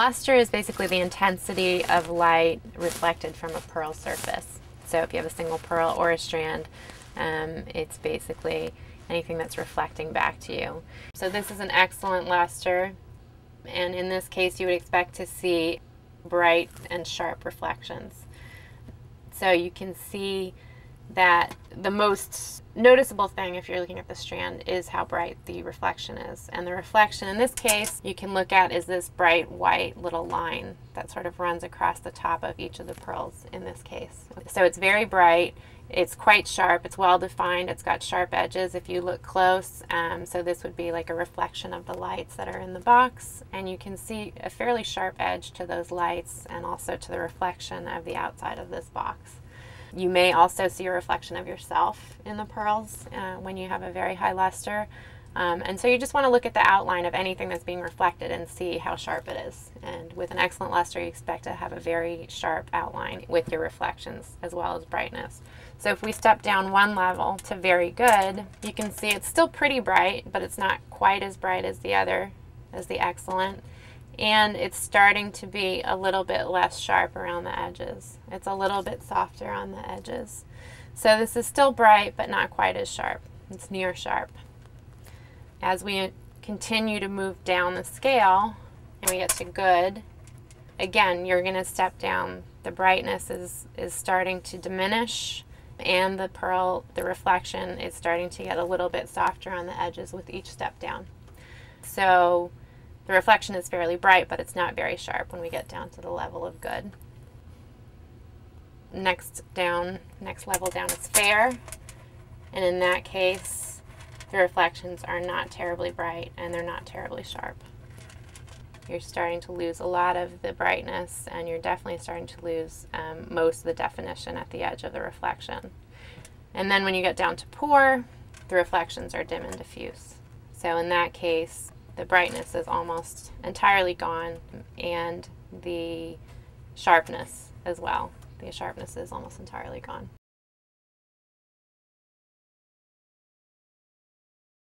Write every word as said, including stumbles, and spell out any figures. Luster is basically the intensity of light reflected from a pearl surface. So if you have a single pearl or a strand, um, it's basically anything that's reflecting back to you. So this is an excellent luster, and in this case you would expect to see bright and sharp reflections. So you can see that the most noticeable thing, if you're looking at the strand, is how bright the reflection is. And the reflection in this case you can look at is this bright white little line that sort of runs across the top of each of the pearls in this case. So it's very bright, it's quite sharp, it's well defined, it's got sharp edges if you look close. Um, so this would be like a reflection of the lights that are in the box, and you can see a fairly sharp edge to those lights and also to the reflection of the outside of this box. You may also see a reflection of yourself in the pearls uh, when you have a very high luster. Um, and so you just want to look at the outline of anything that's being reflected and see how sharp it is. And with an excellent luster, you expect to have a very sharp outline with your reflections as well as brightness. So if we step down one level to very good, you can see it's still pretty bright, but it's not quite as bright as the other, as the excellent. And it's starting to be a little bit less sharp around the edges. It's a little bit softer on the edges. So this is still bright, but not quite as sharp. It's near sharp. As we continue to move down the scale and we get to good, again, you're going to step down. The brightness is, is starting to diminish, and the pearl, the reflection, is starting to get a little bit softer on the edges with each step down. So the reflection is fairly bright, but it's not very sharp when we get down to the level of good. Next down, next level down is fair, and in that case, the reflections are not terribly bright and they're not terribly sharp. You're starting to lose a lot of the brightness, and you're definitely starting to lose um, most of the definition at the edge of the reflection. And then when you get down to poor, the reflections are dim and diffuse. So in that case, the brightness is almost entirely gone, and the sharpness as well. The sharpness is almost entirely gone.